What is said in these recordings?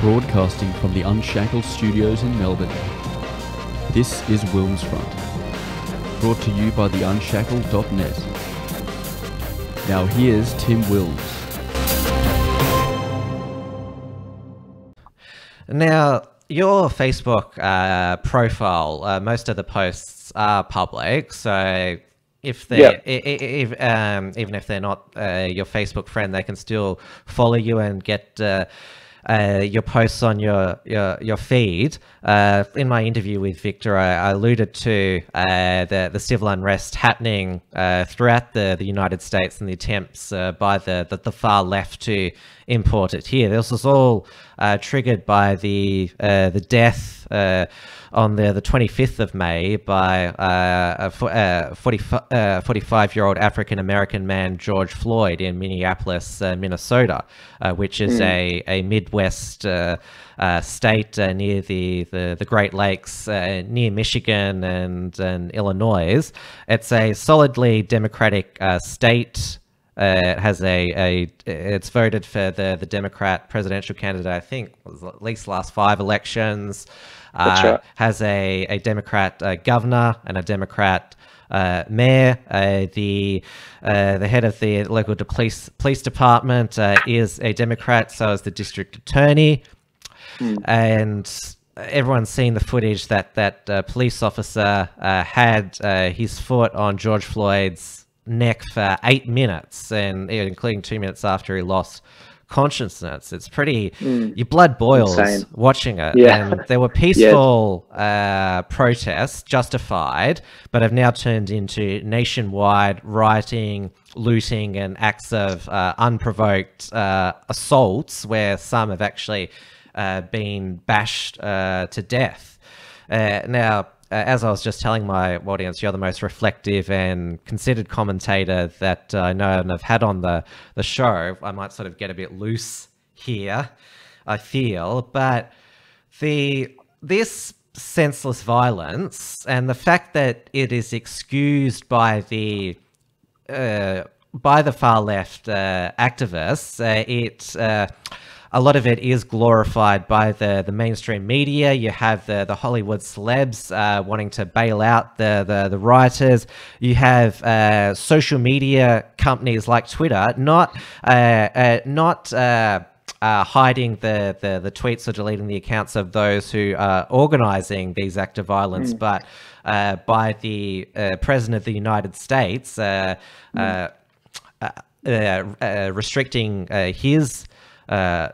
broadcasting from the Unshackled Studios in Melbourne. This is Wilmsfront, brought to you by the Unshackled.net. Now here's Tim Wilms. Now, your Facebook profile, most of the posts are public, so if they, even if they're not your Facebook friend, they can still follow you and get your posts on your feed. In my interview with Victor, I alluded to the civil unrest happening throughout the United States and the attempts by the far left to import it here. This was all triggered by the death on the 25th of May by a 45-year-old African-American man, George Floyd, in Minneapolis, Minnesota, which is a Midwest state near the Great Lakes, near Michigan and Illinois. It's a solidly Democratic state. It has it's voted for the Democrat presidential candidate, I think, was at least last 5 elections. That's right. Has a Democrat governor and a Democrat mayor. The head of the local police department is a Democrat, so is the district attorney. And everyone's seen the footage that police officer had his foot on George Floyd's neck for 8 minutes, and including 2 minutes after he lost consciousness. It's pretty, your blood boils insane watching it. Yeah. And there were peaceful protests, justified, but have now turned into nationwide rioting, looting, and acts of unprovoked assaults, where some have actually been bashed to death. Now, as I was just telling my audience, you're the most reflective and considered commentator that I know and have had on the show. I might sort of get a bit loose here, I feel, but this senseless violence and the fact that it is excused by the far left activists, a lot of it is glorified by the mainstream media. You have the Hollywood celebs wanting to bail out the rioters. You have social media companies like Twitter not hiding the tweets or deleting the accounts of those who are organising these acts of violence, but by the President of the United States restricting his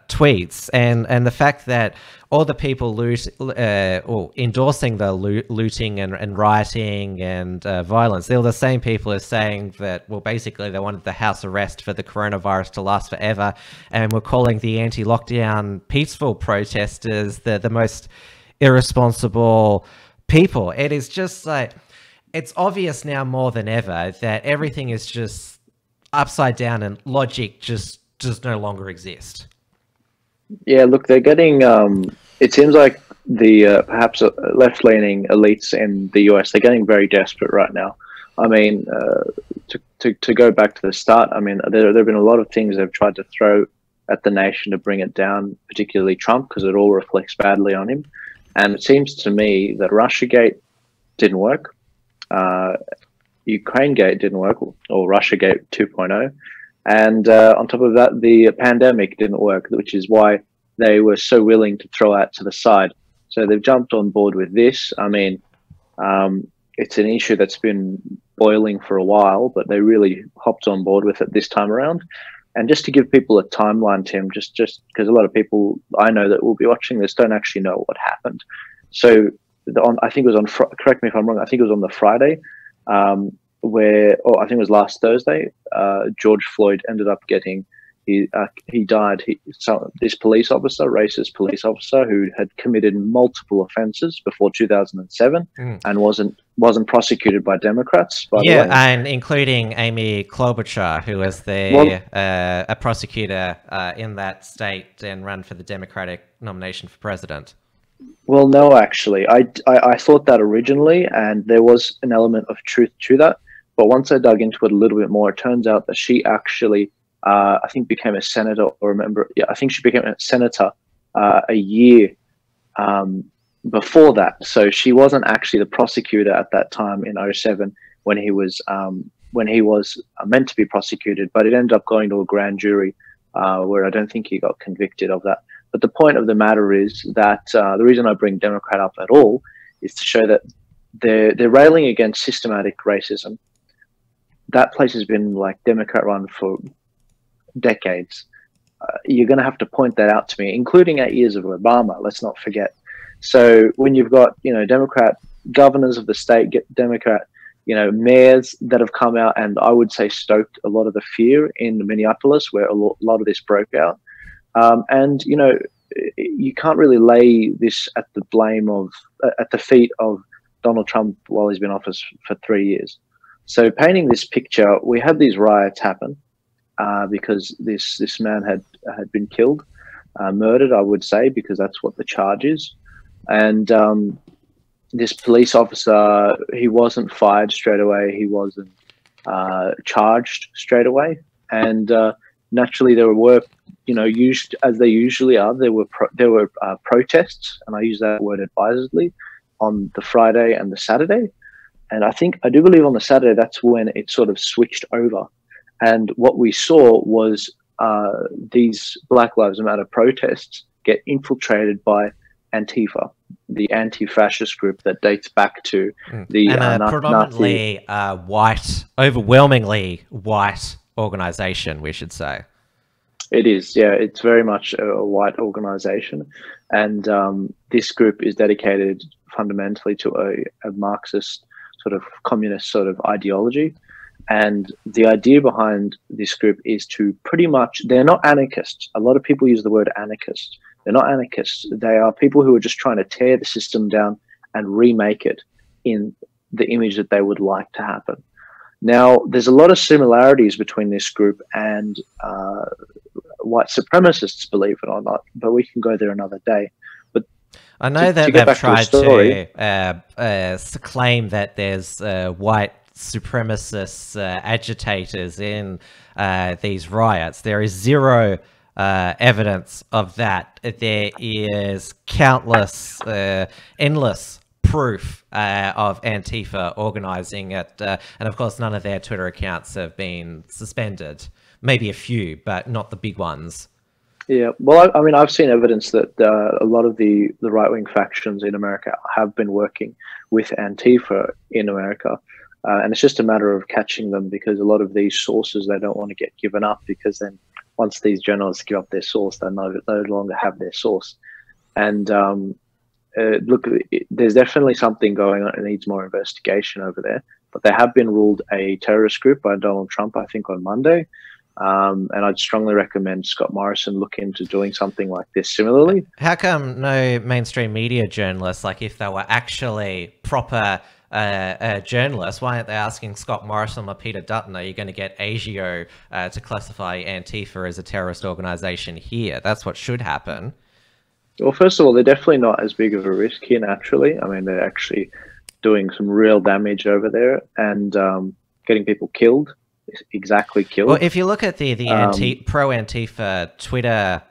tweets, and the fact that all the people endorsing the looting and rioting and violence, they're the same people as saying that, well, basically they wanted the house arrest for the coronavirus to last forever, and we're calling the anti-lockdown peaceful protesters the most irresponsible people. It is just like, it's obvious now more than ever that everything is just upside down and logic just no longer exist. Yeah, look, they're getting, it seems like the perhaps left-leaning elites in the US, they're getting very desperate right now. I mean, to go back to the start, I mean, there have been a lot of things they've tried to throw at the nation to bring it down, particularly Trump, because it all reflects badly on him. And it seems to me that Russiagate didn't work, Ukrainegate didn't work, or Russiagate 2.0. And on top of that, the pandemic didn't work, which is why they were so willing to throw out to the side. So they've jumped on board with this. I mean, it's an issue that's been boiling for a while, but they really hopped on board with it this time around. And just to give people a timeline, Tim, just because a lot of people I know that will be watching this don't actually know what happened. So I think it was on, correct me if I'm wrong, I think it was on the Friday, I think it was last Thursday, George Floyd ended up getting, he died. This police officer, racist police officer, who had committed multiple offences before 2007 and wasn't prosecuted by Democrats, by the way. And including Amy Klobuchar, who was a prosecutor in that state and ran for the Democratic nomination for president. Well, no, actually, I thought that originally, and there was an element of truth to that. But once I dug into it a little bit more, it turns out that she actually, I think, became a senator, or I think she became a senator a year before that. So she wasn't actually the prosecutor at that time in 07 when he was meant to be prosecuted, but it ended up going to a grand jury where I don't think he got convicted of that. But the point of the matter is that the reason I bring Democrat up at all is to show that they're railing against systematic racism. That place has been like Democrat run for decades. You're going to have to point that out to me, including 8 years of Obama. Let's not forget. So when you've got, you know, Democrat governors of the state, Democrat, you know, mayors that have come out and I would say stoked a lot of the fear in Minneapolis where a lot of this broke out. And, you know, you can't really lay this at the blame of, at the feet of Donald Trump while he's been in office for 3 years. So painting this picture, we had these riots happen because this man had been killed, murdered, I would say, because that's what the charge is. And this police officer, he wasn't fired straight away. He wasn't charged straight away. And naturally, there were, you know, used as they usually are, there were protests, and I use that word advisedly, on the Friday and the Saturday. And I do believe on the Saturday, that's when it sort of switched over. And what we saw was these Black Lives Matter protests get infiltrated by Antifa, the anti-fascist group that dates back to the predominantly white, overwhelmingly white organization, we should say. It is, yeah. It's very much a white organization. And this group is dedicated fundamentally to a Marxist sort of communist sort of ideology. And the idea behind this group is to pretty much, they're not anarchists. A lot of people use the word anarchist. They're not anarchists. They are people who are just trying to tear the system down and remake it in the image that they would like to happen. Now, there's a lot of similarities between this group and white supremacists, believe it or not, but we can go there another day. But I know that they've tried to claim that there's white supremacist agitators in these riots. There is zero evidence of that. There is countless, endless proof of Antifa organizing it, and of course none of their Twitter accounts have been suspended. Maybe a few, but not the big ones. Yeah, well, I mean, I've seen evidence that a lot of the right-wing factions in America have been working with Antifa in America, and it's just a matter of catching them, because a lot of these sources, they don't want to get given up, because then once these journalists give up their source, they no longer have their source. And look, there's definitely something going on. It needs more investigation over there. But they have been ruled a terrorist group by Donald Trump, I think, on Monday. And I'd strongly recommend Scott Morrison look into doing something like this similarly. How come no mainstream media journalists, like if they were actually proper journalists, why aren't they asking Scott Morrison or Peter Dutton, are you going to get ASIO to classify Antifa as a terrorist organization here? That's what should happen. Well, first of all, they're definitely not as big of a risk here, naturally. I mean, they're actually doing some real damage over there and getting people killed. Exactly killed. Well, if you look at the pro-Antifa Twitter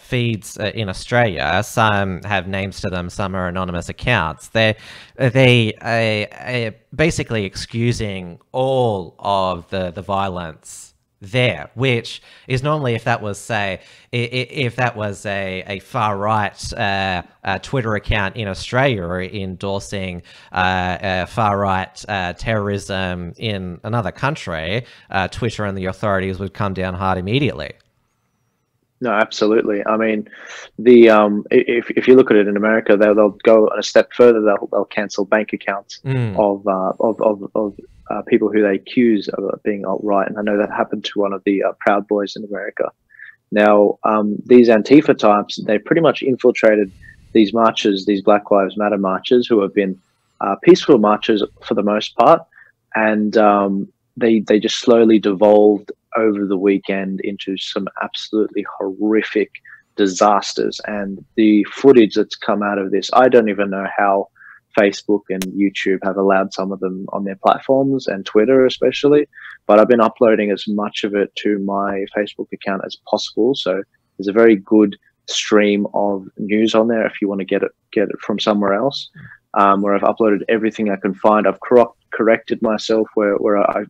feeds in Australia, some have names to them, some are anonymous accounts. They are basically excusing all of the violence there, which is normally, if that was, say, if that was a far-right Twitter account in Australia or endorsing far-right terrorism in another country, Twitter and the authorities would come down hard immediately. No, absolutely. I mean, the if you look at it in America, they'll go a step further. They'll cancel bank accounts of people who they accuse of being alt-right, and I know that happened to one of the Proud Boys in America. Now, these Antifa types, they pretty much infiltrated these marches, these Black Lives Matter marches, who have been peaceful marches for the most part, and they just slowly devolved over the weekend into some absolutely horrific disasters. And the footage that's come out of this, I don't even know how Facebook and YouTube have allowed some of them on their platforms, and Twitter especially, but I've been uploading as much of it to my Facebook account as possible. So there's a very good stream of news on there if you want to get it from somewhere else, where I've uploaded everything I can find. I've corrected myself where I've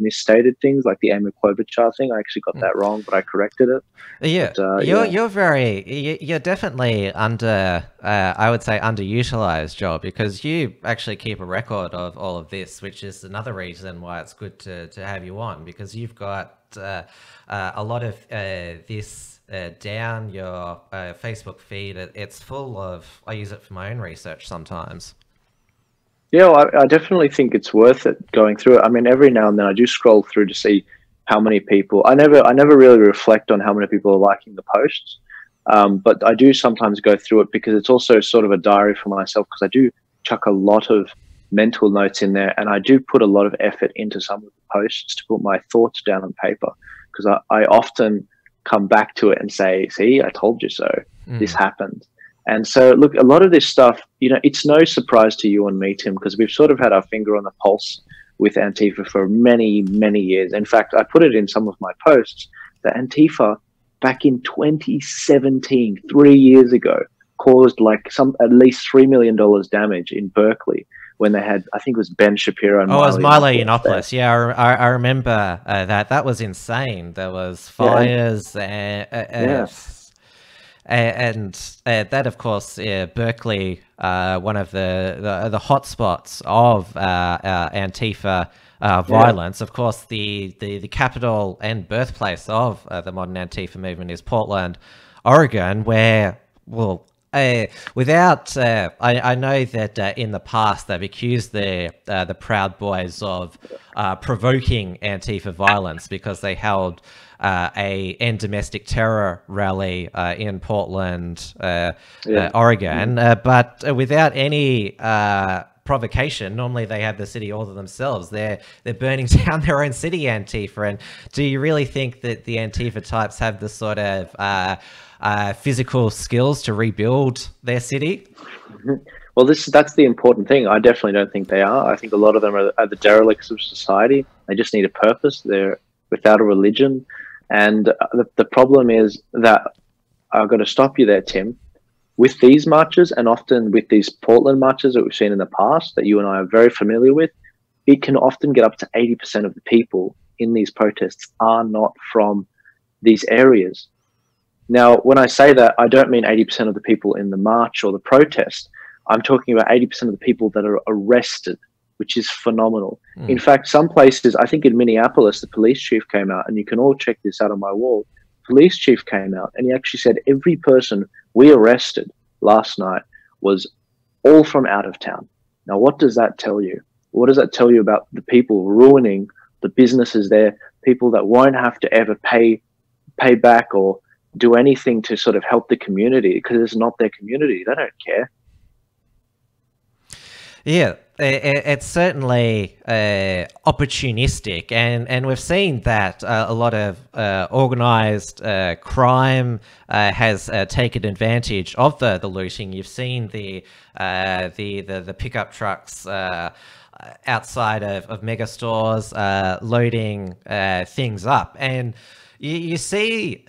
misstated things, like the Amy Klobuchar thing. I actually got that wrong, but I corrected it. Yeah, but, you're definitely under, I would say, underutilized, Joel, because you actually keep a record of all of this, which is another reason why it's good to have you on, because you've got a lot of this down your Facebook feed. It's full of, I use it for my own research sometimes. Yeah, well, I definitely think it's worth it going through it. I mean, every now and then I do scroll through to see how many people, I never really reflect on how many people are liking the posts, but I do sometimes go through it because it's also sort of a diary for myself, because I do chuck a lot of mental notes in there, and I do put a lot of effort into some of the posts to put my thoughts down on paper, because I often come back to it and say, see, I told you so, this happened. And so, look, a lot of this stuff, you know, it's no surprise to you and me, Tim, because we've sort of had our finger on the pulse with Antifa for many, many years. In fact, I put it in some of my posts that Antifa, back in 2017, 3 years ago, caused like at least $3 million damage in Berkeley when they had, I think it was Ben Shapiro and Milo Yiannopoulos. Yeah, I remember that. That was insane. There was fires. Yeah. And that, of course, Berkeley, one of the hot spots of Antifa violence. Yeah. Of course, the capital and birthplace of the modern Antifa movement is Portland, Oregon, where, well, I know that in the past they've accused the Proud Boys of provoking Antifa violence, because they held a end domestic terror rally in Portland, Oregon, but without any provocation. Normally they have the city all to themselves. They're burning down their own city, Antifa. And do you really think that the Antifa types have the sort of physical skills to rebuild their city? Well, that's the important thing. I definitely don't think they are. I think a lot of them are the derelicts of society. They just need a purpose. They're without a religion. And the problem is that, I've got to stop you there, Tim, with these marches, and often with these Portland marches that we've seen in the past that you and I are very familiar with, it can often get up to 80% of the people in these protests are not from these areas. Now, when I say that, I don't mean 80% of the people in the march or the protest. I'm talking about 80% of the people that are arrested, which is phenomenal. Mm. In fact, some places, I think in Minneapolis, the police chief came out, and you can all check this out on my wall. Police chief came out and he actually said, every person we arrested last night was all from out of town. Now, what does that tell you? What does that tell you about the people ruining the businesses there, people that won't have to ever pay back or do anything to sort of help the community, because it's not their community. They don't care. Yeah, it's certainly opportunistic, and we've seen that a lot of organized crime has taken advantage of the looting. You've seen the pickup trucks outside of mega stores loading things up, and you see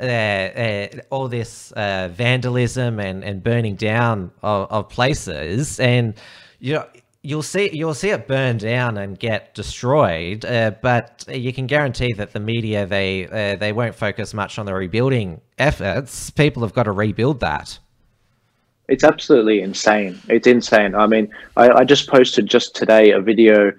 all this vandalism and burning down of places, and you know, you'll see it burn down and get destroyed. But you can guarantee that the media, they won't focus much on the rebuilding efforts. People have got to rebuild that. It's absolutely insane. It's insane. I mean, I just posted just today a video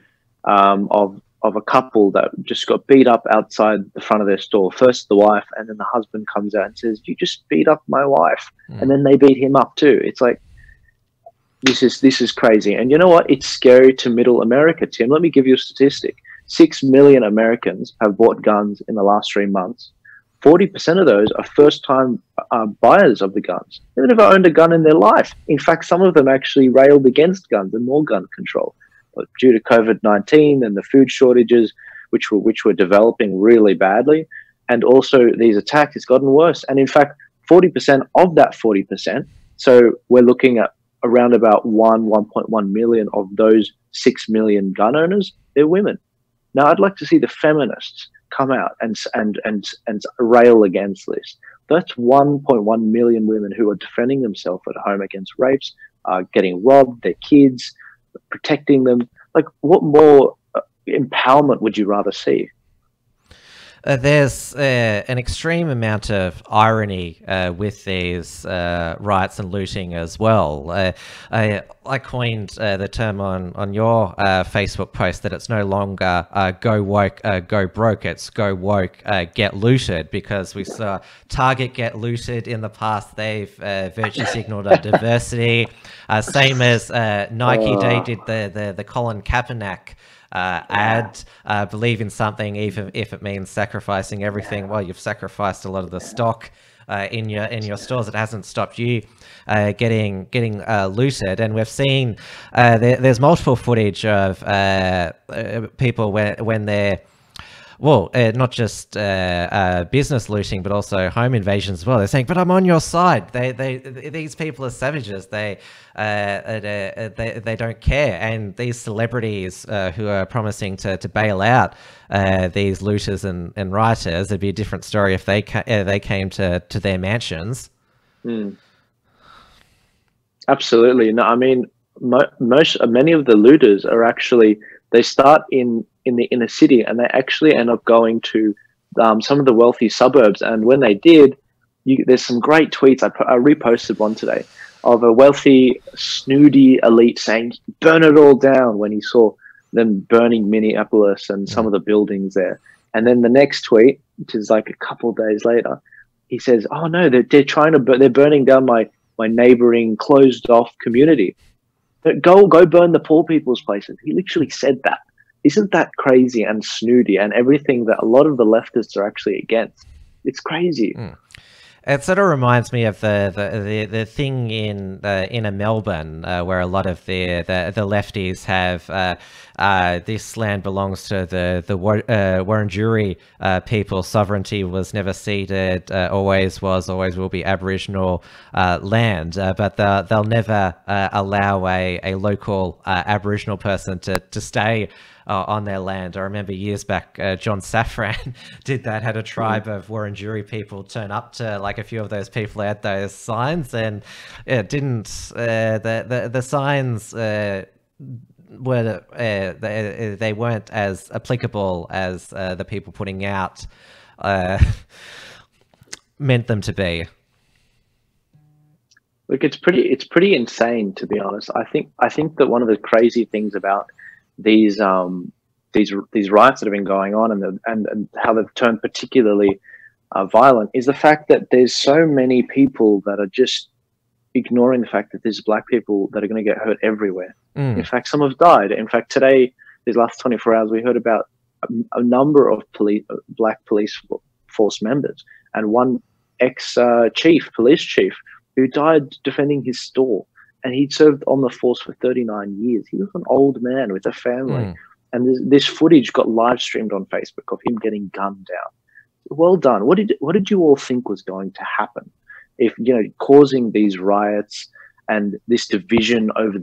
of a couple that just got beat up outside the front of their store. First the wife, and then the husband comes out and says, you just beat up my wife. Mm. And then they beat him up too. It's like, this is crazy. And you know what? It's scary to middle America, Tim. Let me give you a statistic. 6 million Americans have bought guns in the last 3 months. 40% of those are first-time buyers of the guns. They've never owned a gun in their life. In fact, some of them actually railed against guns and more gun control. But due to COVID-19 and the food shortages, which were developing really badly, and also these attacks, it's gotten worse. And in fact, 40% of that 40%, so we're looking at around about 1.1 million of those 6 million gun owners, they're women. Now, I'd like to see the feminists come out and rail against this. That's 1.1 million women who are defending themselves at home against rapes, getting robbed, their kids, protecting them. Like, what more empowerment would you rather see? There's an extreme amount of irony with these riots and looting as well. I coined the term on your Facebook post that it's no longer go woke, go broke. It's go woke, get looted, because we saw Target get looted in the past. They've virtue signaled a diversity. Same as Nike, they did the Colin Kaepernick ad, believe in something, even if it means sacrificing everything. Well, you've sacrificed a lot of the stock in your stores. It hasn't stopped you getting looted. And we've seen there's multiple footage of people when they're, well, not just business looting, but also home invasions as well. They're saying, "But I'm on your side." These people are savages. They don't care. And these celebrities who are promising to bail out these looters and rioters, it'd be a different story if they came to their mansions. Mm. Absolutely. No, I mean, many of the looters are actually, they start in the inner city, and they actually end up going to some of the wealthy suburbs. And when they did, there's some great tweets. I reposted one today of a wealthy, snooty elite saying, "Burn it all down," when he saw them burning Minneapolis and some of the buildings there. And then the next tweet, which is like a couple of days later, he says, "Oh no, they're burning down my neighboring closed off community. Go burn the poor people's places." He literally said that. Isn't that crazy and snooty and everything that a lot of the leftists are actually against? It's crazy. Mm. It sort of reminds me of the thing in inner Melbourne where a lot of the lefties have this land belongs to the Wurundjeri people. Sovereignty was never ceded, always was, always will be Aboriginal land. But they'll never allow a local Aboriginal person to stay on their land. I remember years back, John Safran did that, had a tribe of Wurundjeri people turn up to like a few of those people at those signs, and it didn't, the signs were, they weren't as applicable as the people putting out meant them to be. Look, it's pretty insane, to be honest. I think that one of the crazy things about these riots that have been going on and how they've turned particularly violent is the fact that there's so many people that are just ignoring the fact that there's black people that are going to get hurt everywhere. Mm. In fact, some have died. In fact, today, these last 24 hours, we heard about a number of black police force members and one ex-chief, police chief, who died defending his store. And he'd served on the force for 39 years. He was an old man with a family. Mm. And this footage got live streamed on Facebook of him getting gunned down. Well done. What did you all think was going to happen? If, you know, causing these riots and this division over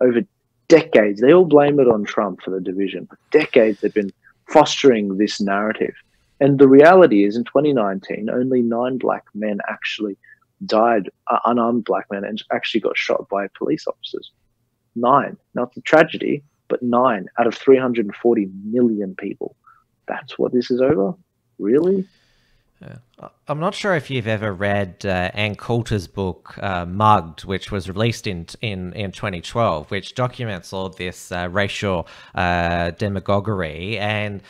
over decades, they all blame it on Trump for the division. For decades, they've been fostering this narrative. And the reality is, in 2019, only 9 black men actually died, unarmed black men, and actually got shot by police officers. 9. Now, it's a tragedy, but 9 out of 340 million people. That's what this is over? Really? Yeah. I'm not sure if you've ever read Ann Coulter's book, Mugged, which was released in 2012, which documents all this racial demagoguery and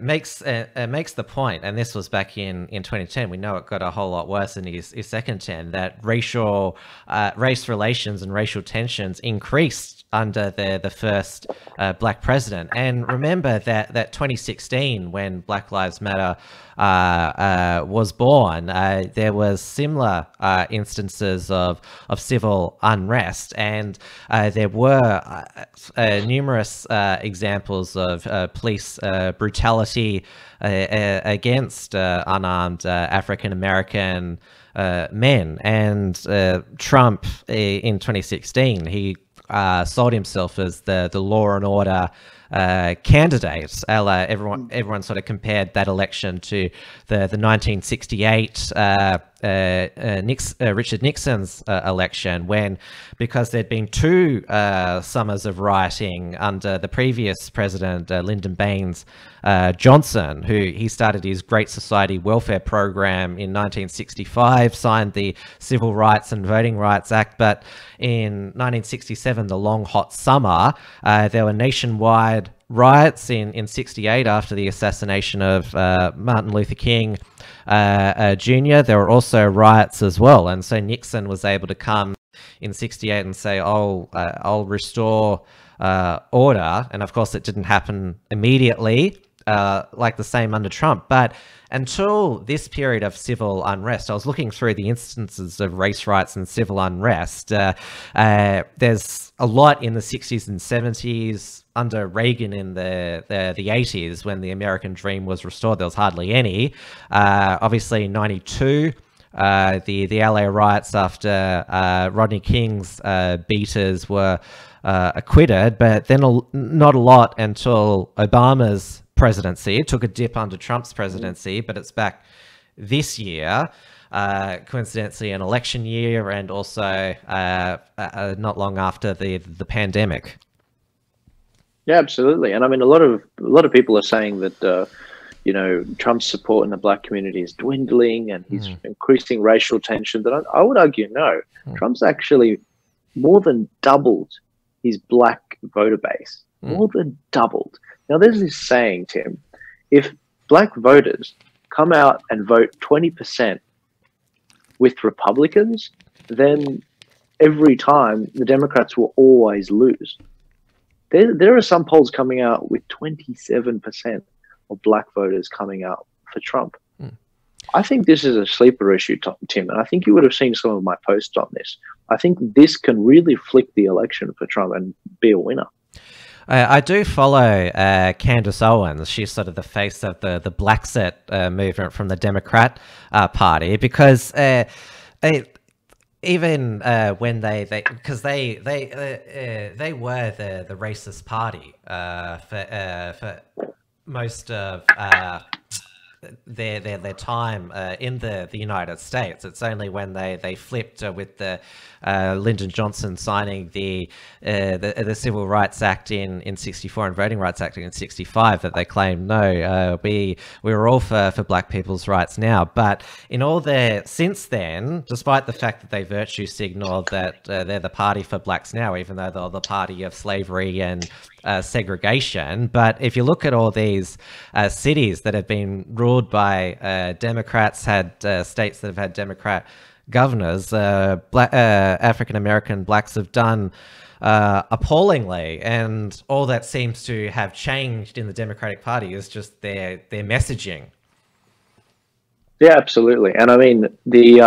makes the point, and this was back in 2010. We know it got a whole lot worse in his second term, that race relations and racial tensions increased under the first black president. And remember that 2016, when Black Lives Matter was born, there was similar instances of civil unrest, and there were numerous examples of police brutality against unarmed African-American men. And Trump, in 2016, he sold himself as the law and order candidates. Everyone sort of compared that election to the 1968 Richard Nixon's election, when, because there'd been two summers of rioting under the previous president, Lyndon Baines Johnson, who he started his Great Society welfare program in 1965, signed the Civil Rights and Voting Rights Act, but in 1967, the long hot summer, there were nationwide riots in 68 after the assassination of Martin Luther King Jr. There were also riots as well, and so Nixon was able to come in 68 and say, oh, I'll restore order. And of course it didn't happen immediately, like the same under Trump. But until this period of civil unrest, I was looking through the instances of race riots and civil unrest. There's a lot in the 60s and 70s, under Reagan in the 80s, when the American dream was restored. There was hardly any. Obviously, 92, the LA riots after Rodney King's beaters were acquitted, but then not a lot until Obama's presidency. It took a dip under Trump's presidency, but it's back this year, coincidentally an election year, and also not long after the pandemic. Yeah, absolutely. And I mean, a lot of people are saying that you know, Trump's support in the black community is dwindling, and he's increasing racial tension. But I would argue no. Trump's actually more than doubled his black voter base. More than doubled. Now, there's this saying, Tim, if black voters come out and vote 20% with Republicans, then every time the Democrats will always lose. There are some polls coming out with 27% of black voters coming out for Trump. I think this is a sleeper issue, Tim, and I think you would have seen some of my posts on this. I think this can really flick the election for Trump and be a winner. I do follow Candace Owens. She's sort of the face of the Blackset movement from the Democrat Party, because even when they were the racist party for most of their time in the United States. It's only when they flipped with the Lyndon Johnson signing the Civil Rights Act in 64 and Voting Rights Act in 65 that they claimed, no, we were all for black people's rights now. But in all their since then, despite the fact that they virtue signaled that they're the party for blacks now, even though they're the party of slavery and segregation. But if you look at all these cities that have been ruled by Democrats, had states that have had Democrat governors, African-American blacks have done appallingly, and all that seems to have changed in the Democratic Party is just their messaging. Yeah, absolutely. And I mean, the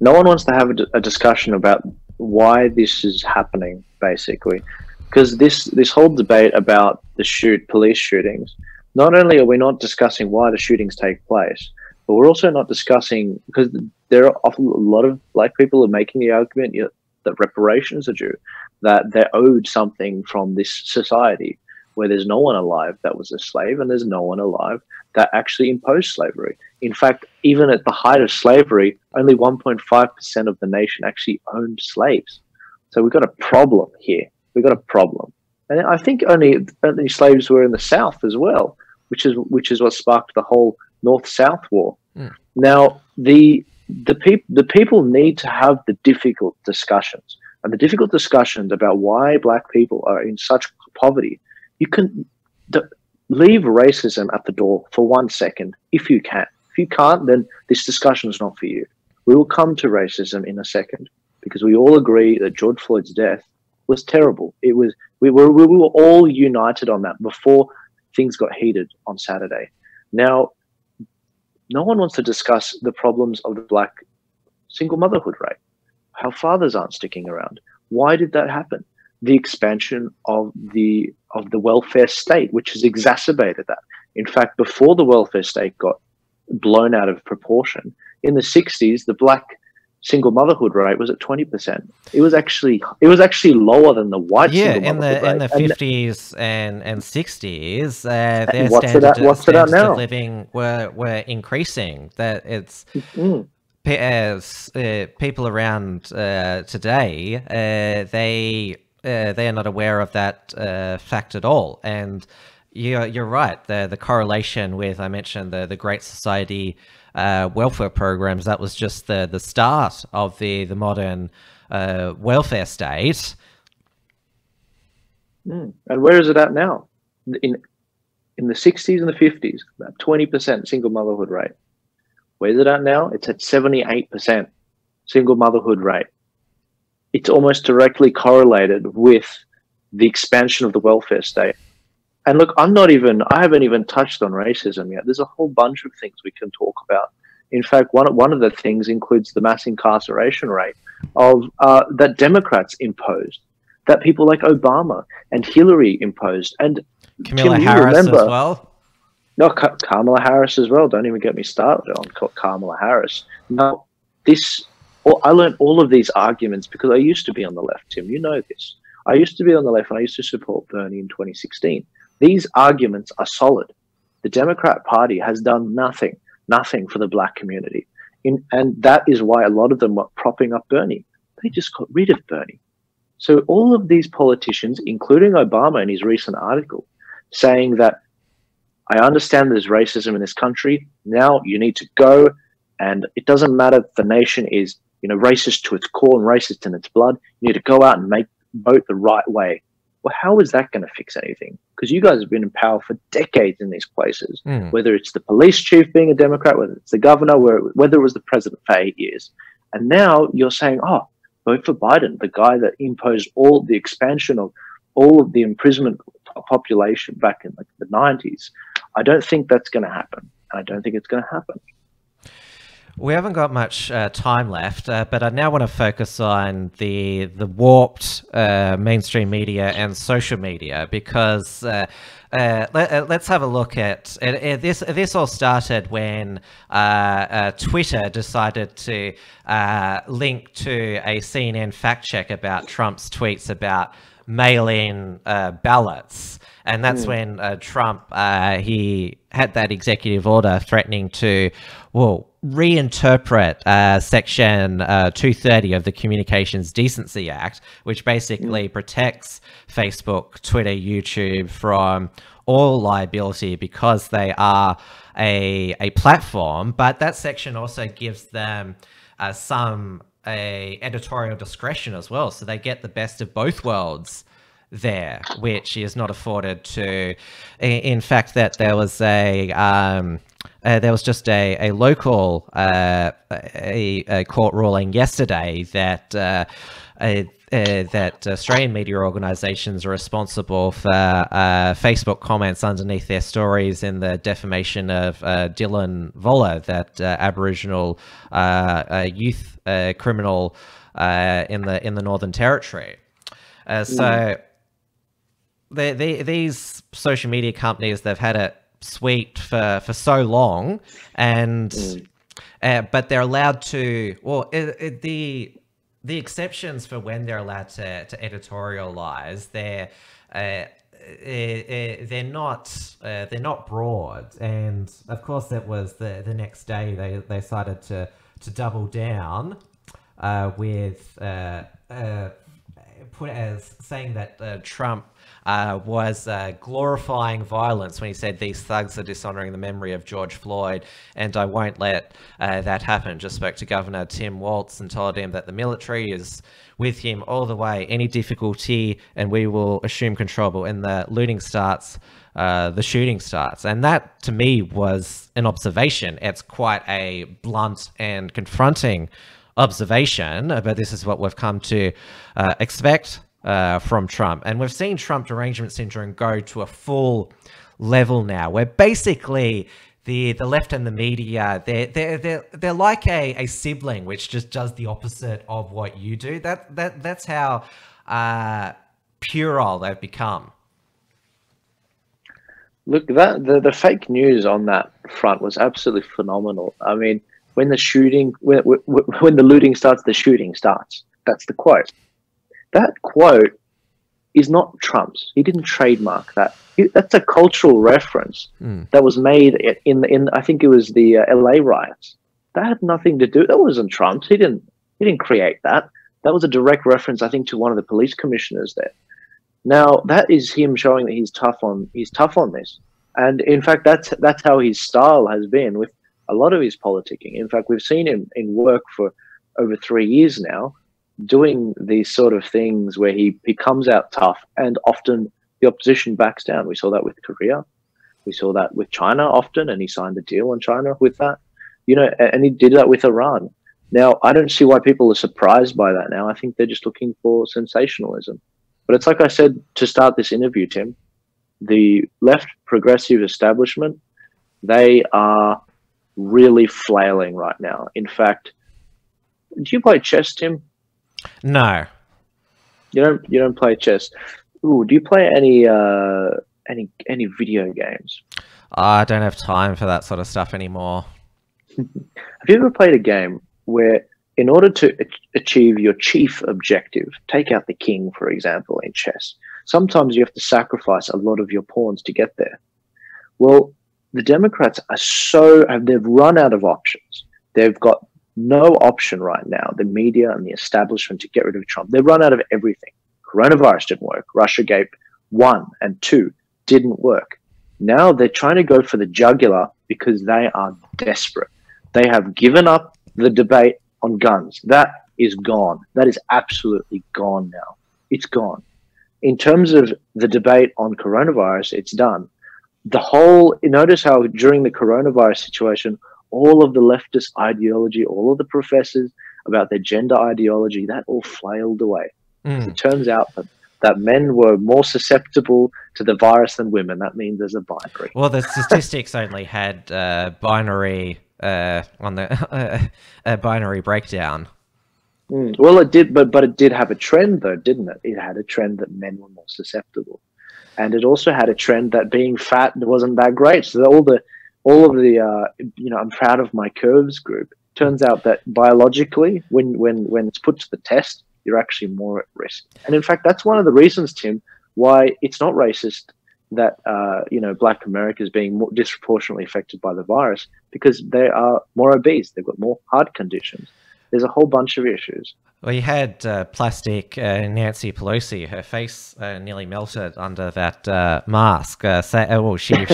no one wants to have a discussion about why this is happening, basically. Because this whole debate about the police shootings, not only are we not discussing why the shootings take place, but we're also not discussing, because there are often a lot of black people are making the argument, you know, that reparations are due, that they're owed something from this society where there's no one alive that was a slave, and there's no one alive that actually imposed slavery. In fact, even at the height of slavery, only 1.5% of the nation actually owned slaves. So we've got a problem here. We've got a problem, and I think only slaves were in the South as well, which is what sparked the whole North-South war. Now, the people need to have the difficult discussions, and the difficult discussions about why black people are in such poverty. You can leave racism at the door for 1 second, if you can. If you can't, then this discussion is not for you. We will come to racism in a second, because we all agree that George Floyd's death was terrible. It was we were all united on that before things got heated on Saturday. Now, no one wants to discuss the problems of the black single motherhood rate, how fathers aren't sticking around. Why did that happen? The expansion of the welfare state, which has exacerbated that. In fact, before the welfare state got blown out of proportion in the 60s, the black single motherhood rate was at 20%. It was actually lower than the white single motherhood rate. Yeah, in the 50s and 60s, their standards of living were increasing. That it's as people around today, they are not aware of that fact at all. And you're right. The correlation with, I mentioned the Great Society welfare programs, that was just the start of the modern welfare state. And where is it at now? In the 60s and the 50s, about 20% single motherhood rate. Where is it at now? It's at 78% single motherhood rate. It's almost directly correlated with the expansion of the welfare state. And look, I haven't even touched on racism yet. There's a whole bunch of things we can talk about. In fact, one of the things includes the mass incarceration rate that Democrats imposed, that people like Obama and Hillary imposed, and Kamala Harris as well. No, Kamala Harris as well. Don't even get me started on Kamala Harris. Now, I learned all of these arguments because I used to be on the left, Tim. You know this. I used to be on the left, and I used to support Bernie in 2016. These arguments are solid. The Democrat Party has done nothing for the black community. And that is why a lot of them were propping up Bernie. They just got rid of Bernie. So all of these politicians, including Obama in his recent article, saying that, I understand there's racism in this country. Now you need to go. And it doesn't matter if the nation is, racist to its core and racist in its blood. You need to go out and vote the right way. Well, how is that going to fix anything? Because you guys have been in power for decades in these places, whether it's the police chief being a Democrat, whether it's the governor, whether it was the president for 8 years. And now you're saying, oh, vote for Biden, the guy that imposed all the expansion of all of the imprisonment population back in the 90s. I don't think that's going to happen. I don't think it's going to happen. We haven't got much time left, but I now want to focus on the warped mainstream media and social media, because let's have a look at this. This all started when Twitter decided to link to a CNN fact check about Trump's tweets about mail-in ballots. And that's when Trump, he had that executive order threatening to, reinterpret Section 230 of the Communications Decency Act, which basically protects Facebook, Twitter, YouTube from all liability because they are a platform. But that section also gives them some editorial discretion as well. So they get the best of both worlds there, which is not afforded to, in fact, that there was just a local a court ruling yesterday that that Australian media organisations are responsible for Facebook comments underneath their stories in the defamation of Dylan Voller, that Aboriginal youth criminal in the Northern Territory. These social media companies, they've had it sweet for so long, and but they're allowed to. The exceptions for when they're allowed to editorialize, they're not broad. And of course, that was the next day they decided to double down with put as saying that Trump was glorifying violence when he said these thugs are dishonoring the memory of George Floyd, and I won't let that happen. Just spoke to Governor Tim Walz and told him that the military is with him all the way, any difficulty, and we will assume control. But when the looting starts, the shooting starts. And that to me was an observation. It's quite a blunt and confronting observation, but this is what we've come to expect from Trump. And we've seen Trump derangement syndrome go to a full level now, where basically the left and the media, they're like a sibling which just does the opposite of what you do. That's how puerile they've become. Look, the fake news on that front was absolutely phenomenal. I mean, When the looting starts, the shooting starts. That's the quote. That quote is not Trump's. He didn't trademark that. That's a cultural reference that was made in I think it was the LA riots. That had nothing to do. That wasn't Trump's. He didn't create that. That was a direct reference, I think, to one of the police commissioners there. Now that is him showing that he's tough on this. And in fact, that's how his style has been with a lot of his politicking. In fact, we've seen him in work for over 3 years now, doing these sort of things where he comes out tough, and often the opposition backs down. We saw that with Korea, we saw that with China often, and he signed a deal on China with that, you know, and he did that with Iran. Now, I don't see why people are surprised by that now. I think they're just looking for sensationalism. But it's like I said to start this interview, Tim, the left progressive establishment, they are really flailing right now. In fact, do you play chess, Tim? No. You don't play chess. Ooh, do you play any video games? I don't have time for that sort of stuff anymore. Have you ever played a game where in order to achieve your chief objective, take out the king, for example, in chess, sometimes you have to sacrifice a lot of your pawns to get there? Well, the Democrats are they've run out of options. They've got no option right now, the media and the establishment, to get rid of Trump. They've run out of everything. Coronavirus didn't work. Russiagate 1 and 2 didn't work. Now they're trying to go for the jugular because they are desperate. They have given up the debate on guns. That is gone. That is absolutely gone now. It's gone. In terms of the debate on coronavirus, it's done. Notice how during the coronavirus situation, all of the leftist ideology, all of the professors about their gender ideology, that all flailed away. It turns out that men were more susceptible to the virus than women. That means there's a binary. Well, the statistics only had a binary breakdown. Well, it did, but it did have a trend, though, didn't it? It had a trend that men were more susceptible, and it also had a trend that being fat wasn't that great. So all of the I'm proud of my curves group. Turns out that biologically, when it's put to the test, you're actually more at risk. And in fact, that's one of the reasons, Tim, why it's not racist that Black America is being more disproportionately affected by the virus, because they are more obese. They've got more heart conditions. There's a whole bunch of issues. Well, you had plastic Nancy Pelosi. Her face nearly melted under that mask.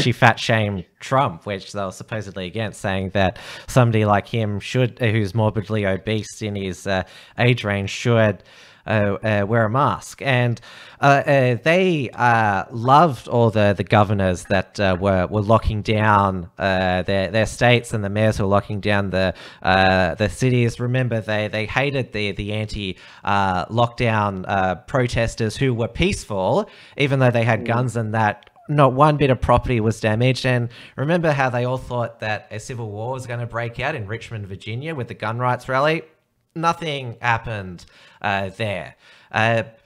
She fat-shamed Trump, which they were supposedly against, saying that somebody like him should, who's morbidly obese in his age range, should wear a mask. And they loved all the governors that were locking down their states, and the mayors were locking down the cities. Remember, they hated the anti lockdown protesters who were peaceful, even though they had guns and that. Not one bit of property was damaged. And remember how they all thought that a civil war was going to break out in Richmond, Virginia, with the gun rights rally? Nothing happened there.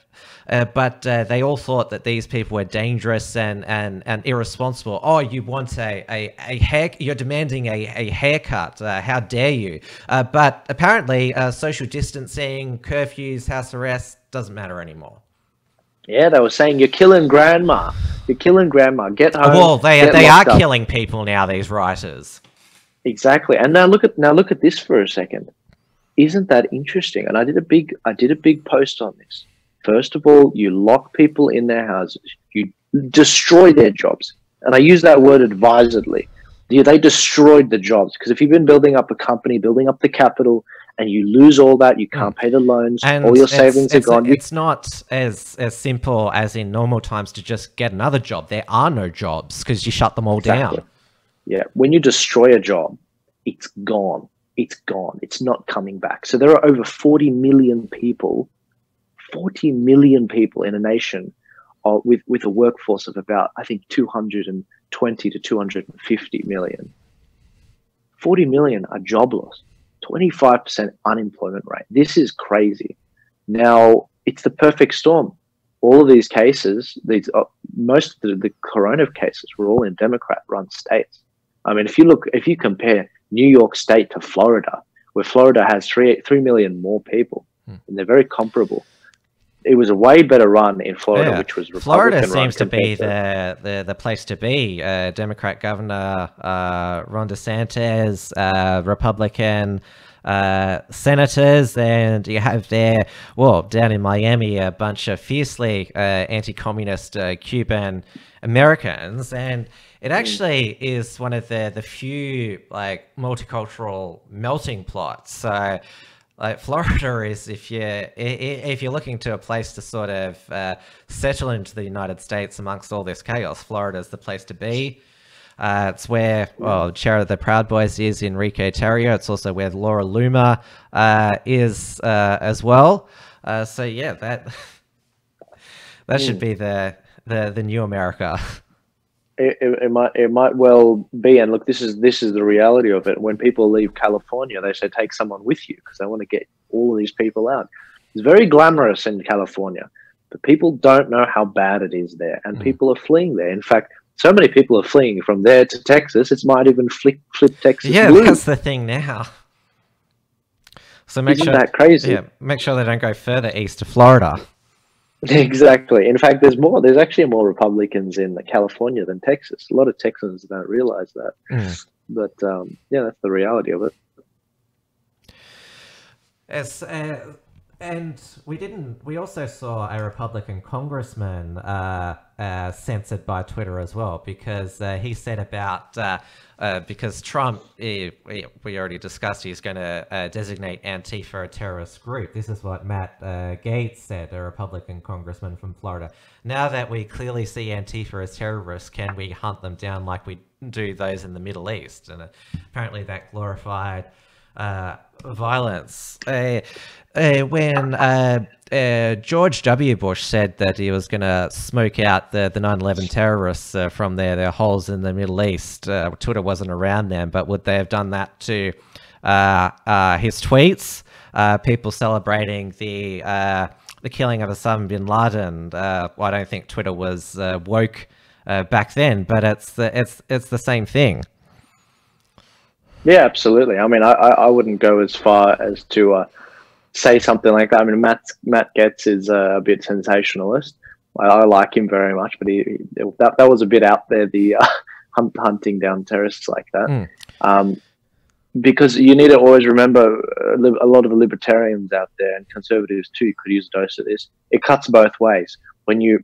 But they all thought that these people were dangerous and irresponsible. Oh, you want a hair? You're demanding a haircut. How dare you? But apparently social distancing, curfews, house arrest doesn't matter anymore. Yeah, they were saying, you're killing grandma. You're killing grandma. Get home. Well, they are killing people now, these rioters. Exactly. And now look at this for a second. Isn't that interesting? And I did a big post on this. First of all, you lock people in their houses. You destroy their jobs. And I use that word advisedly. They destroyed the jobs, because if you've been building up a company, building up the capital, and you lose all that, you can't pay the loans, and all your savings are gone. It's not as simple as in normal times to just get another job. There are no jobs because you shut them all down. Yeah. When you destroy a job, it's gone. It's gone. It's not coming back. So there are over 40 million people, 40 million people in a nation with a workforce of about, I think, 220 to 250 million. 40 million are jobless. 25% unemployment rate. This is crazy. Now, it's the perfect storm. All of these cases, most of the corona cases were all in Democrat-run states. I mean, if you compare New York State to Florida, where Florida has 3 million more people, and they're very comparable. It was a way better run in Florida, which was Republican. Florida seems to be the place to be. Democrat governor Ron DeSantis, Republican senators, and you have there, well, down in Miami, a bunch of fiercely anti-communist Cuban Americans, and it actually is one of the few like multicultural melting plots. So like Florida is, if you're looking to a place to sort of settle into the United States amongst all this chaos, Florida is the place to be. It's where, well, chair of the Proud Boys is Enrique Tarrio. It's also where Laura Loomer is as well. So yeah, that should be the new America. It might well be, and look, this is the reality of it. When people leave California, they say take someone with you because they want to get all of these people out. It's very glamorous in California, but people don't know how bad it is there, and people are fleeing there. In fact, so many people are fleeing from there to Texas. It might even flip Texas blue. That's the thing now. So make sure they don't go further east to Florida. Exactly. In fact, there's actually more Republicans in California than Texas. A lot of Texans don't realize that. But yeah, that's the reality of it. Yes, and we also saw a Republican congressman censored by Twitter as well, because he said about because Trump, we already discussed, he's going to designate Antifa a terrorist group. This is what Matt Gaetz said, a Republican congressman from Florida. Now that we clearly see Antifa as terrorists, can we hunt them down like we do those in the Middle East? And apparently that glorified violence. When George W. Bush said that he was going to smoke out the 9/11 terrorists from their holes in the Middle East, Twitter wasn't around then, but would they have done that to his tweets? People celebrating the killing of Osama bin Laden. Well, I don't think Twitter was woke back then, but it's the same thing. Yeah, absolutely. I mean, I wouldn't go as far as to say something like that. I mean, Matt Gaetz is a bit sensationalist. I like him very much, but that was a bit out there, the hunting down terrorists like that. Because you need to always remember, a lot of libertarians out there and conservatives too could use a dose of this. It cuts both ways.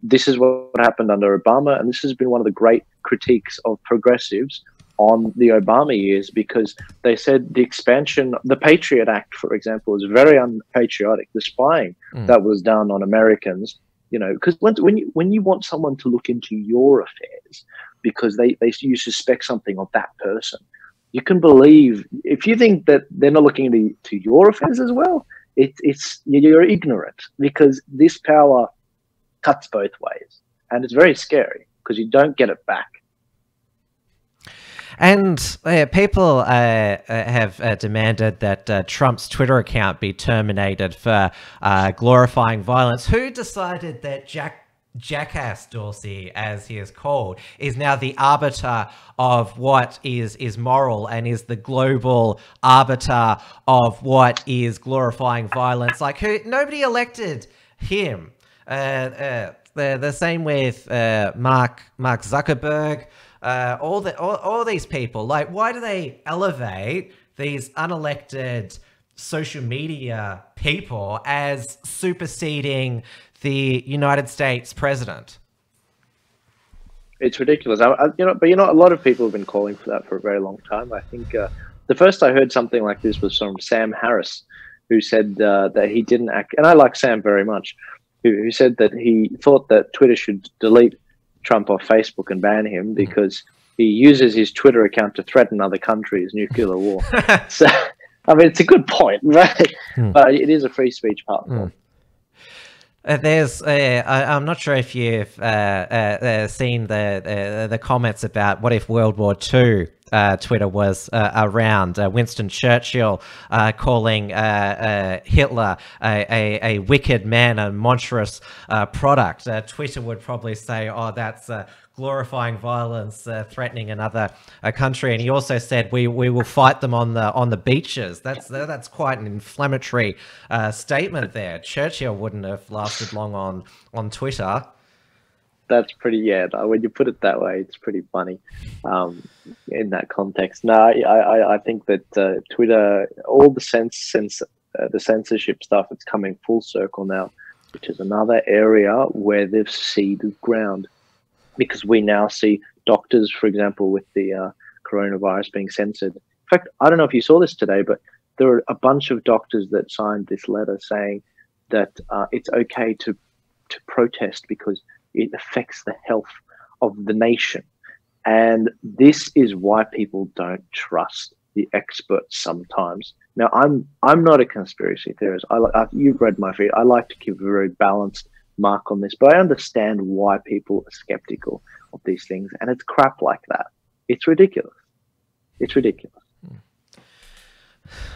This is what happened under Obama, and this has been one of the great critiques of progressives on the Obama years, because they said the Patriot Act, for example, is very unpatriotic. The spying that was done on Americans, you know, because when you want someone to look into your affairs because you suspect something of that person, you can believe, if you think that they're not looking into your affairs as well, you're ignorant, because this power cuts both ways, and it's very scary because you don't get it back. And people have demanded that Trump's Twitter account be terminated for glorifying violence. Who decided that Jackass Dorsey, as he is called, is now the arbiter of what is moral, and is the global arbiter of what is glorifying violence? Like, nobody elected him. The same with Mark Zuckerberg. All these people, like, why do they elevate these unelected social media people as superseding the United States president? It's ridiculous. A lot of people have been calling for that for a very long time. I think the first I heard something like this was from Sam Harris, who said that he didn't act, and I like Sam very much, who said that he thought that Twitter should delete Trump off Facebook and ban him because he uses his Twitter account to threaten other countries' nuclear war. So, I mean, it's a good point, right? But it is a free speech platform. I'm not sure if you've seen the comments about what if World War II Twitter was around. Winston Churchill calling Hitler a wicked man, a monstrous product. Twitter would probably say, oh, that's glorifying violence, threatening another country. And he also said, we will fight them on the beaches. That's quite an inflammatory statement there. Churchill wouldn't have lasted long on Twitter. That's pretty, yeah, when you put it that way, it's pretty funny in that context. No, I think that Twitter, all the censorship stuff, it's coming full circle now, which is another area where they've ceded ground, because we now see doctors, for example, with the coronavirus being censored. In fact, I don't know if you saw this today, but there are a bunch of doctors that signed this letter saying that it's okay to protest because it affects the health of the nation. And this is why people don't trust the experts sometimes. Now, I'm not a conspiracy theorist. You've read my feed. I like to give a very balanced mark on this, but I understand why people are skeptical of these things. And it's crap like that. It's ridiculous. It's ridiculous.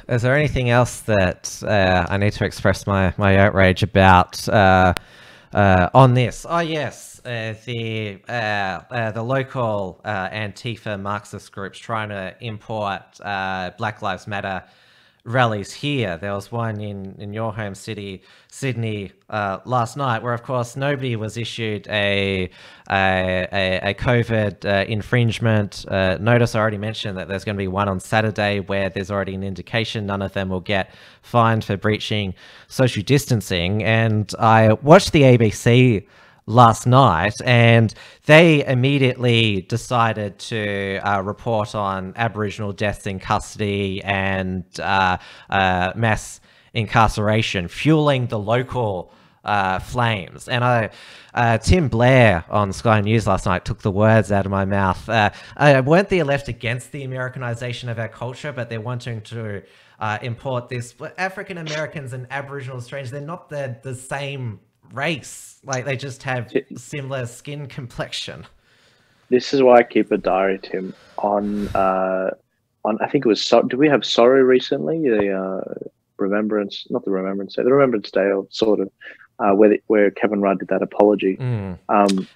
Is there anything else that I need to express my outrage about on this? Oh yes, the local Antifa Marxist groups trying to import Black Lives Matter rallies here. There was one in your home city, Sydney, last night, where of course nobody was issued a COVID infringement notice. I already mentioned that there's going to be one on Saturday where there's already an indication none of them will get fined for breaching social distancing. And I watched the ABC last night, and they immediately decided to report on Aboriginal deaths in custody and mass incarceration, fueling the local flames. And Tim Blair on Sky News last night took the words out of my mouth. Weren't they left against the Americanization of our culture, but they're wanting to import this. African Americans and Aboriginal strangers, they're not the same race, like they just have similar skin complexion. This is why I keep a diary, Tim, on I think it was, do we have Sorry recently, the remembrance, not the Remembrance Day, the Remembrance Day, or sort of where Kevin Rudd did that apology. And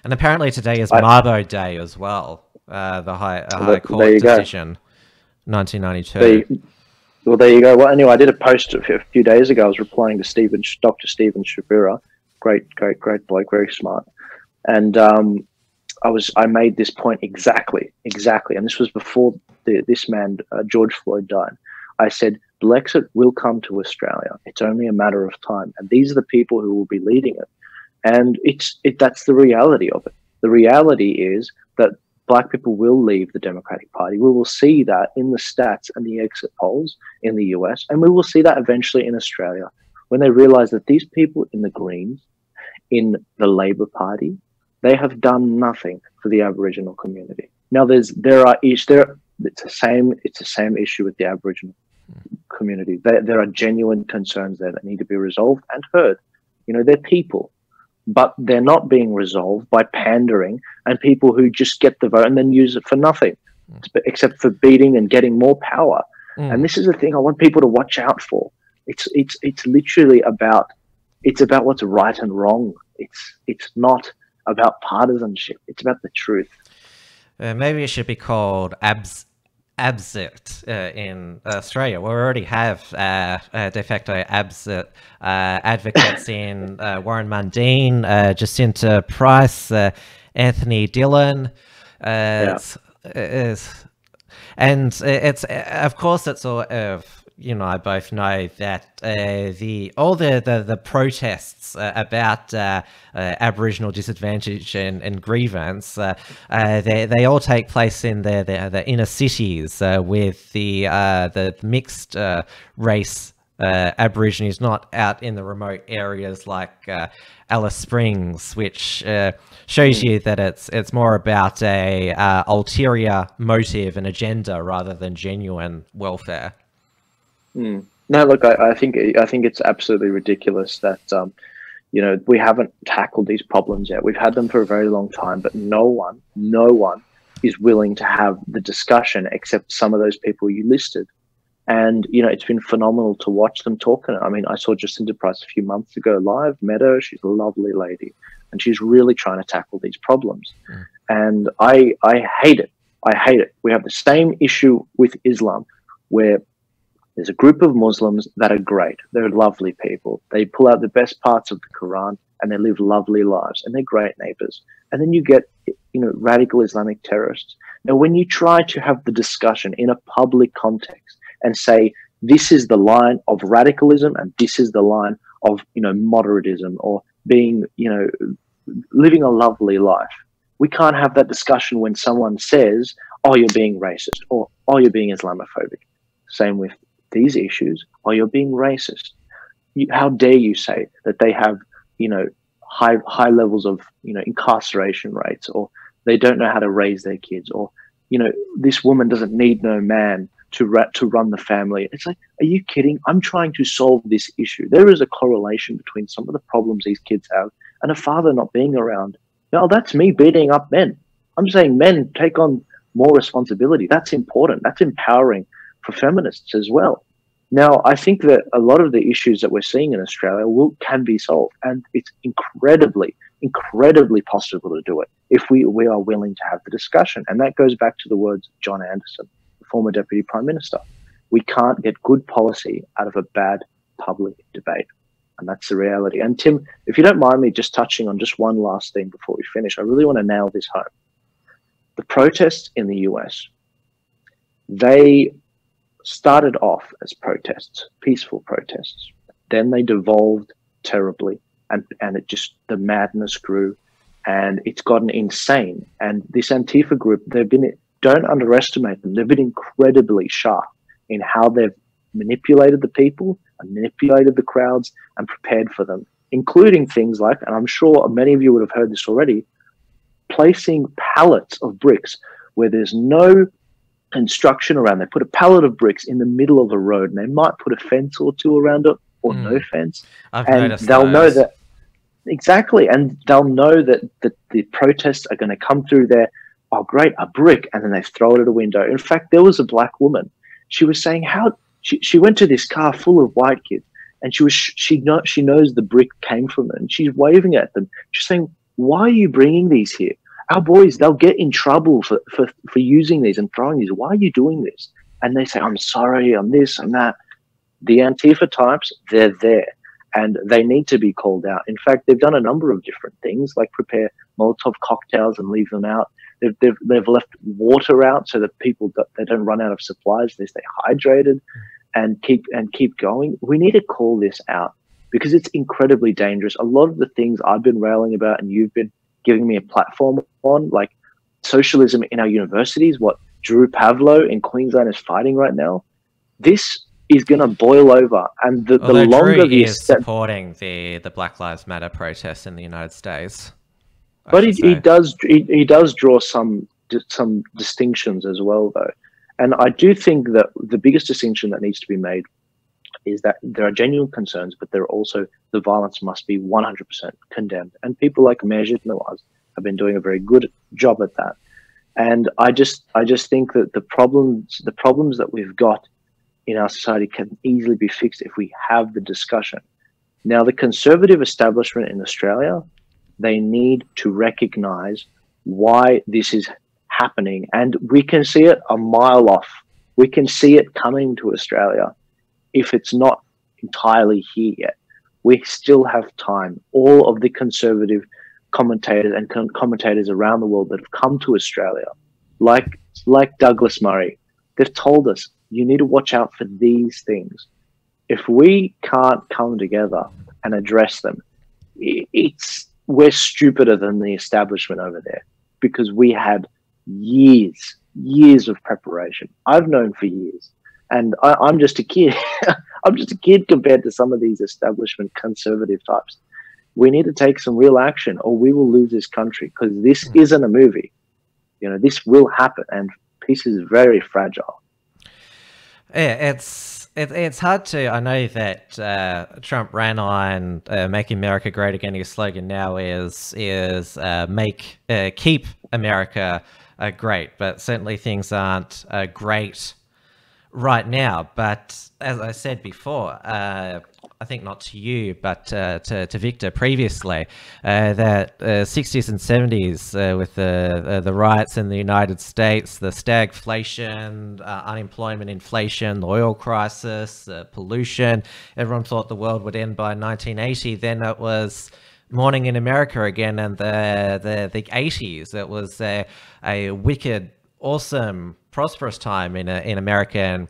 apparently today is Mabo Day as well, the high court decision, 1992. Well, there you go. Well, anyway, I did a post a few days ago. I was replying to Dr. Steven Shapiro. Great bloke, very smart. And I made this point exactly. And this was before this man, George Floyd, died. I said, Brexit will come to Australia. It's only a matter of time. And these are the people who will be leading it. And that's the reality of it. The reality is that Black people will leave the Democratic Party. We will see that in the stats and the exit polls in the US. And we will see that eventually in Australia, when they realize that these people in the Greens, in the Labour Party, they have done nothing for the Aboriginal community. Now, it's the same issue with the Aboriginal community. There are genuine concerns there that need to be resolved and heard. You know, they're people, but they're not being resolved by pandering and people who just get the vote and then use it for nothing, except for beating and getting more power. And this is the thing I want people to watch out for. It's literally about, it's about what's right and wrong. It's not about partisanship. It's about the truth. Maybe it should be called ABSIT in Australia. We already have de facto ABSIT advocates in Warren Mundine, Jacinta Price, Anthony Dillon. Of course, it's all... you and I both know that all the protests about Aboriginal disadvantage and grievance, they all take place in the inner cities with the mixed race Aborigines, not out in the remote areas like Alice Springs, which shows you that it's more about a ulterior motive and agenda rather than genuine welfare. No, look, I think it's absolutely ridiculous that, you know, we haven't tackled these problems yet. We've had them for a very long time, but no one is willing to have the discussion except some of those people you listed. And, you know, it's been phenomenal to watch them talking. I mean, I saw Jacinta Price a few months ago live, met her. She's a lovely lady, and she's really trying to tackle these problems. And I hate it. I hate it. We have the same issue with Islam, where there's a group of Muslims that are great. They're lovely people. They pull out the best parts of the Quran and they live lovely lives and they're great neighbors. And then you get, you know, radical Islamic terrorists. Now, when you try to have the discussion in a public context and say, this is the line of radicalism and this is the line of, you know, moderatism or being, you know, living a lovely life. We can't have that discussion when someone says, oh, you're being racist, or oh, you're being Islamophobic. Same with these issues, or you're being racist. How dare you say that they have, you know, high levels of, you know, incarceration rates, or they don't know how to raise their kids, or, you know, this woman doesn't need no man to run the family. It's like, are you kidding? I'm trying to solve this issue. There is a correlation between some of the problems these kids have and a father not being around. No, that's me beating up men. I'm saying men take on more responsibility. That's important. That's empowering for feminists as well. Now, I think that a lot of the issues that we're seeing in Australia can be solved, and it's incredibly, incredibly possible to do it if we are willing to have the discussion. And that goes back to the words of John Anderson, the former Deputy Prime Minister. We can't get good policy out of a bad public debate. And that's the reality. And Tim, if you don't mind me just touching on just one last thing before we finish, I really want to nail this home. The protests in the US, they started off as protests, peaceful protests. Then they devolved terribly, and it just, the madness grew and it's gotten insane. And this Antifa group, they've been, don't underestimate them. They've been incredibly sharp in how they've manipulated the people and manipulated the crowds and prepared for them, including things like, and I'm sure many of you would have heard this already, placing pallets of bricks where there's no construction around. They put a pallet of bricks in the middle of a road, and they might put a fence or two around it, or no fence. And they'll know that the protests are going to come through there. Oh, great, a brick, and then they throw it at a window. In fact, there was a black woman. She was saying how. She went to this car full of white kids, and she knows the brick came from them. She's waving at them. She's saying, "Why are you bringing these here? Our boys, they'll get in trouble for using these and throwing these. Why are you doing this?" And they say, "I'm sorry, I'm this, I'm that." The Antifa types, they're there, and they need to be called out. In fact, they've done a number of different things, like prepare Molotov cocktails and leave them out. They've left water out so that people they don't run out of supplies. They stay hydrated. And keep going. We need to call this out because it's incredibly dangerous. A lot of the things I've been railing about and you've been giving me a platform on, like socialism in our universities, what Drew Pavlo in Queensland is fighting right now, this is going to boil over. And the longer Drew is supporting the Black Lives Matter protests in the United States, but he does draw some distinctions as well, though. And I do think that the biggest distinction that needs to be made is that there are genuine concerns, but there are also the violence must be 100% condemned. And people like Mejid Nawaz have been doing a very good job at that. And I just think that the problems that we've got in our society can easily be fixed if we have the discussion. Now, the conservative establishment in Australia, they need to recognise why this is happening, and we can see it a mile off. We can see it coming to Australia if it's not entirely here yet. We still have time. All of the conservative commentators and commentators around the world that have come to Australia, like Douglas Murray, they've told us you need to watch out for these things. If we can't come together and address them, we're stupider than the establishment over there, because we had years of preparation. I've known for years, and I'm just a kid. I'm just a kid compared to some of these establishment conservative types. We need to take some real action, or we will lose this country, because this isn't a movie. You know, this will happen, and peace is very fragile. Yeah, it's hard to. I know that Trump ran on "Make America Great Again." His slogan now is "Keep America." Great, but certainly things aren't great right now. But as I said before, I think not to you, but to Victor previously, that 60s and 70s with the riots in the United States, the stagflation, unemployment, inflation, the oil crisis, pollution, everyone thought the world would end by 1980. Then it was morning in America again, and the 80s. It was a wicked, awesome, prosperous time in American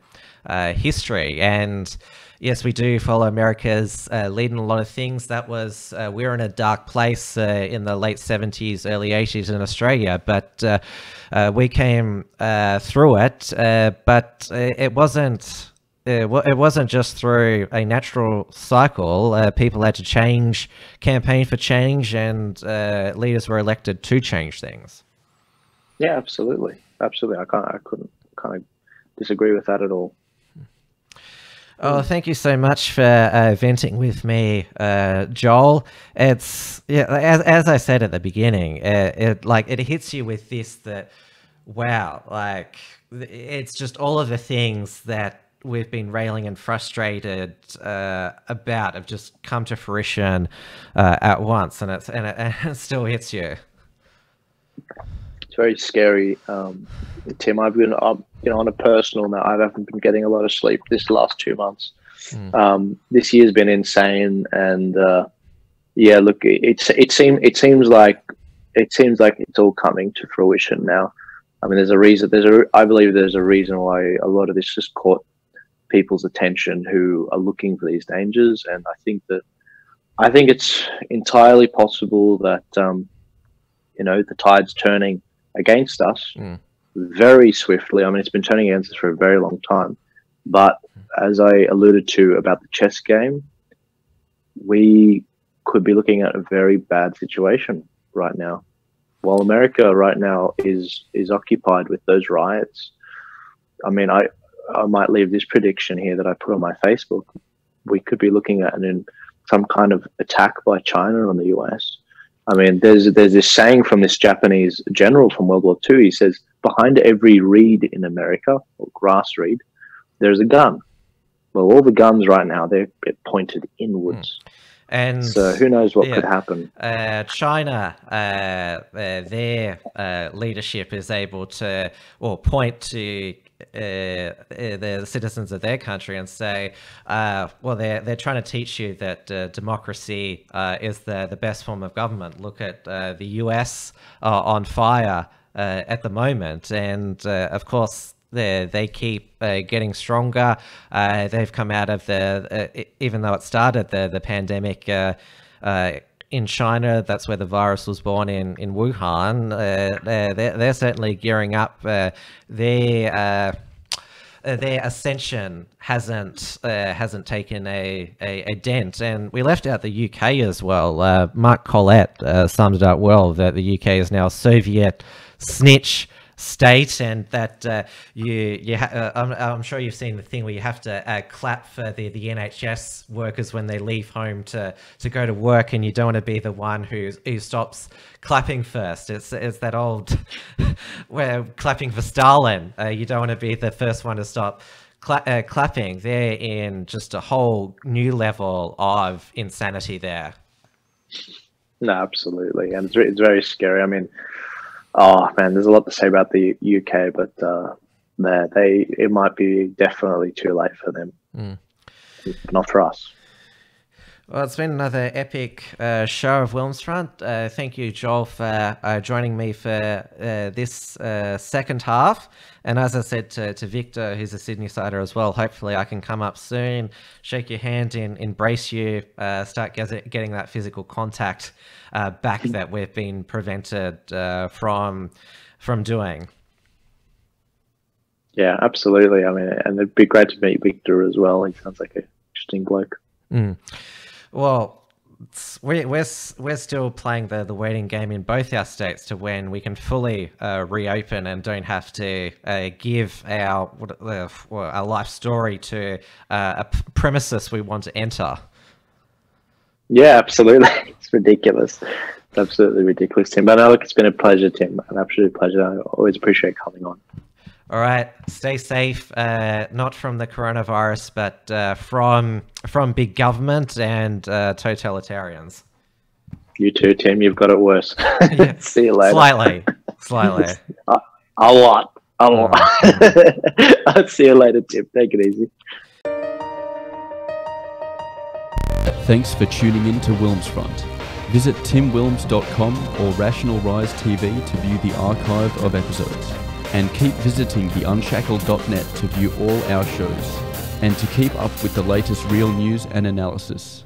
history. And yes, we do follow America's lead in a lot of things. That was, we were in a dark place in the late 70s, early 80s in Australia, but we came through it, but it wasn't just through a natural cycle. People had to change, campaign for change, and leaders were elected to change things. Yeah, absolutely. Absolutely. I couldn't disagree with that at all. Oh, thank you so much for venting with me, Joel. It's, yeah, as I said at the beginning, it hits you with this, that wow, like it's just all of the things that we've been railing and frustrated about have just come to fruition at once, and it still hits you. It's very scary, Tim. I've been on a personal note, I haven't been getting a lot of sleep this last 2 months. Mm. This year's been insane, and yeah, look, it seems like it's all coming to fruition now. I mean, there's a reason. I believe there's a reason why a lot of this just caught people's attention who are looking for these dangers, and I think it's entirely possible that you know, the tide's turning against us. Mm. Very swiftly. I mean, it's been turning against us for a very long time, but as I alluded to about the chess game, we could be looking at a very bad situation right now. While America right now is occupied with those riots, I mean, I might leave this prediction here that I put on my Facebook. We could be looking at some kind of attack by China on the US. I mean, there's this saying from this Japanese general from World War II. He says, behind every reed in America, or grass reed, there's a gun. Well, all the guns right now, they're pointed inwards. Mm. And so who knows what could happen. China, their leadership is able to, or point to the citizens of their country and say, well, they're trying to teach you that democracy is the best form of government. Look at the US on fire at the moment, and of course they keep getting stronger. They've come out of the even though it started the pandemic in China, that's where the virus was born, in Wuhan. They're certainly gearing up. Their ascension hasn't taken a dent, and we left out the UK as well. Mark Collette summed it up well, that the UK is now a Soviet snitch state, and that I'm sure you've seen the thing where you have to clap for the NHS workers when they leave home to go to work, and you don't want to be the one who stops clapping first. It's that old where clapping for Stalin. You don't want to be the first one to stop clapping. They're in just a whole new level of insanity there. No, absolutely, and it's very scary. I mean, oh man, there's a lot to say about the UK, but man, it might be definitely too late for them. Mm. Not for us. Well, it's been another epic show of Wilmsfront. Thank you, Joel, for joining me for this second half. And as I said to Victor, who's a Sydney-sider as well, hopefully I can come up soon, shake your hand, embrace you, start getting that physical contact back that we've been prevented from doing. Yeah, absolutely. I mean, and it'd be great to meet Victor as well. He sounds like an interesting bloke. Mm. Well, we're still playing the waiting game in both our states to when we can fully reopen and don't have to give our life story to a premises we want to enter. Yeah, absolutely. It's ridiculous. It's absolutely ridiculous, Tim. But no, look, it's been a pleasure, Tim. An absolute pleasure. I always appreciate coming on. All right, stay safe, not from the coronavirus, but from big government and totalitarians. You too, Tim. You've got it worse. Yeah. See you later. Slightly. Slightly. A lot. A lot. I'll see you later, Tim. Take it easy. Thanks for tuning in to Wilmsfront. Visit timwilms.com or Rational Rise TV to view the archive of episodes. And keep visiting the Unshackled.net to view all our shows. And to keep up with the latest real news and analysis.